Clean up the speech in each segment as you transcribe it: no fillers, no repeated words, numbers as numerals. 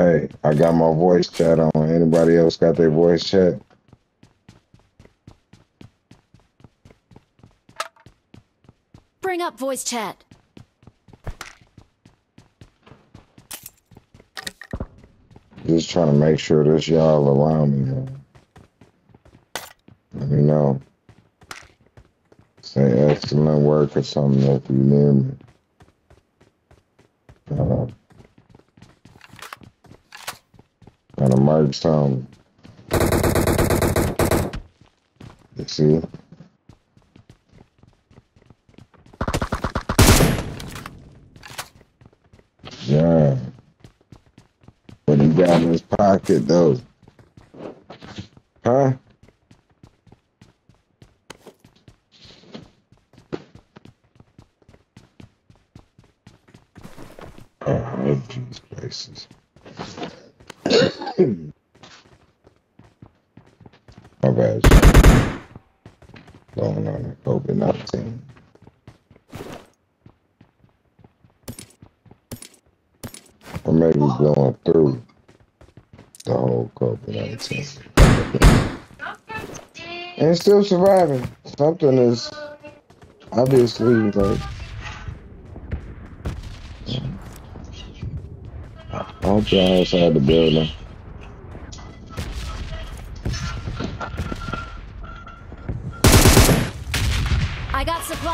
Hey, I got my voice chat on. Anybody else got their voice chat? Bring up voice chat. Just trying to make sure this y'all around me. Let me know. Say excellent work or something if you near me. Gotta merge something. You see? Yeah. What he got in his pocket though? Huh? Oh, I hate these places. My bad. Going on COVID-19. Or maybe blowing through the whole COVID-19. And still surviving. Something is obviously like. I hope y'all outside the building. I got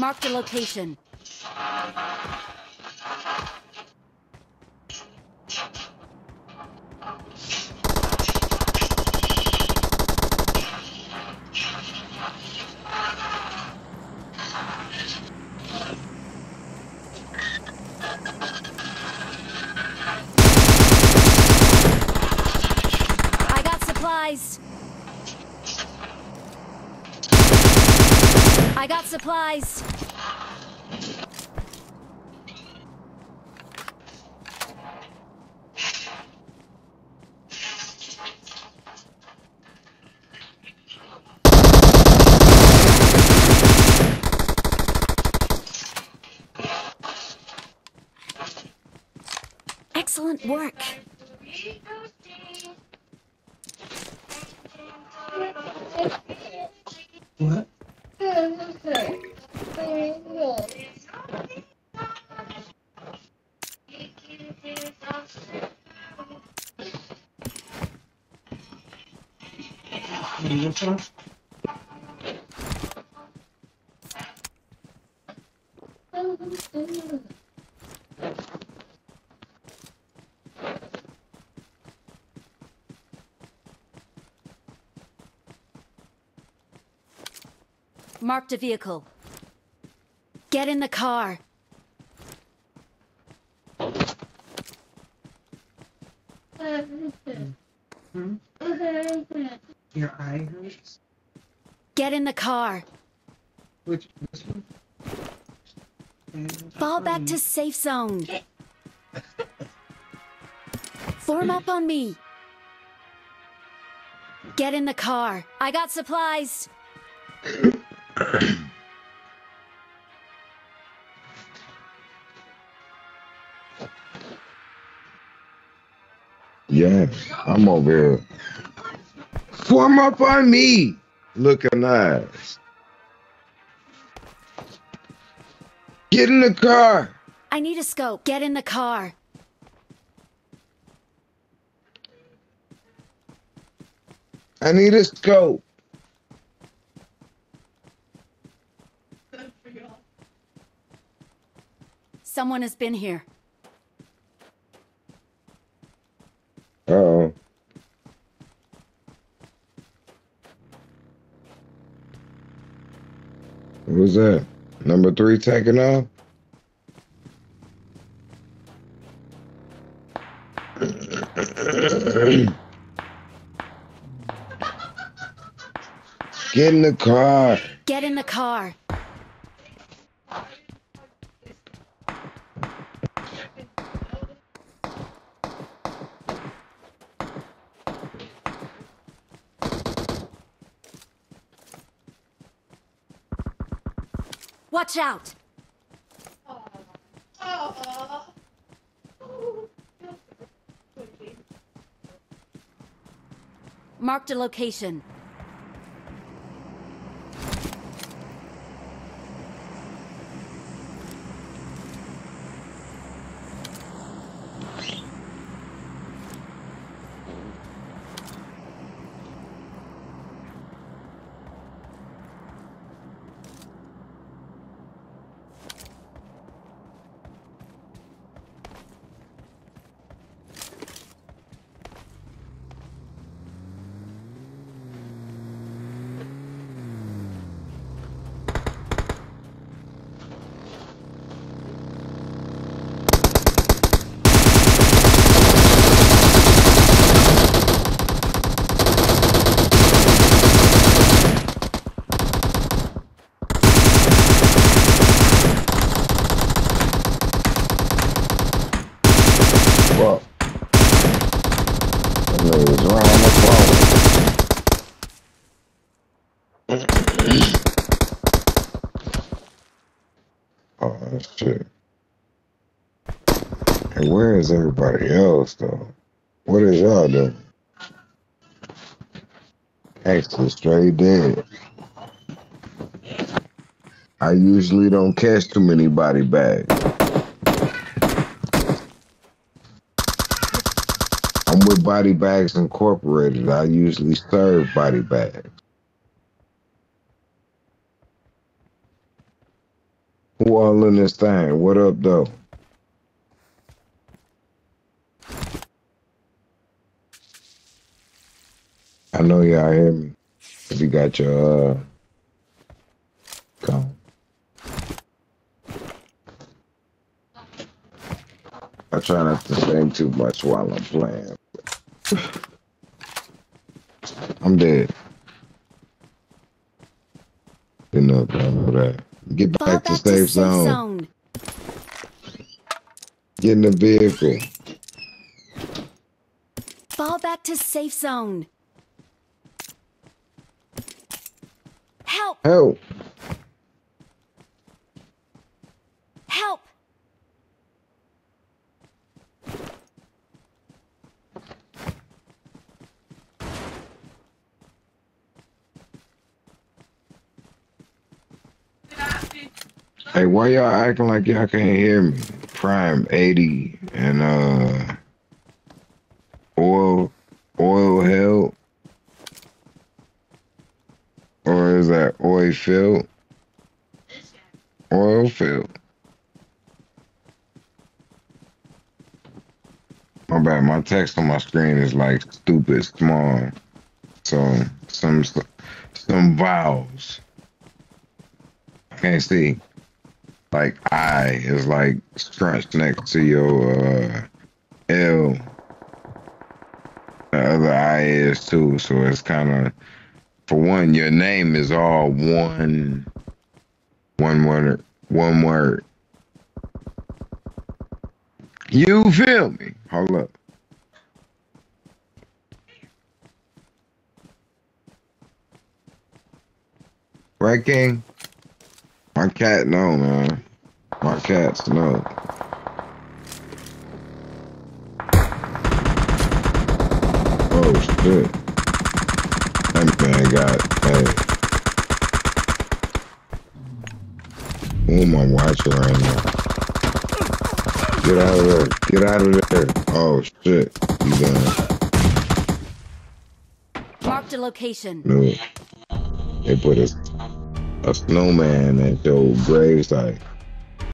Mark the location. I got supplies. I got supplies. Excellent work. What? Marked a vehicle. Get in the car. Your eye hurts? Get in the car. Which this one? Fall back to safe zone. Form up on me. Get in the car. I got supplies. Yes, I'm over here. Form up on me. Looking nice. Get in the car. I need a scope. Get in the car. I need a scope. Someone has been here. Uh oh. Who's that? Number 3 taking off? Get in the car. Get in the car. Watch out. Marked a location. Shit. And where is everybody else though? What is y'all doing? Actually straight dead. I usually don't catch too many body bags. I'm with Body Bags Incorporated. I usually serve body bags. Who all in this thing? What up, though? I know y'all hear me. If you got your, come. I try not to sing too much while I'm playing. I'm dead. You know, that. Get back to safe zone. Get in the vehicle. Fall back to safe zone. Help! Help! Help! Hey, why y'all acting like y'all can't hear me? Prime 80 and oil help, or is that oil filled? Oil filled. My bad. My text on my screen is like stupid small, so some vowels I can't see. Like I is like scrunched next to your L. The other I is too, so it's kind of, for one, your name is all one word. You feel me? Hold up. Right, King? My cat no, man. My cats no. Oh shit. That man got hey. Who am I watching right now? Get out of there. Get out of there. Oh shit. You done. Marked a location. No. They put us. A snowman at your gravesite.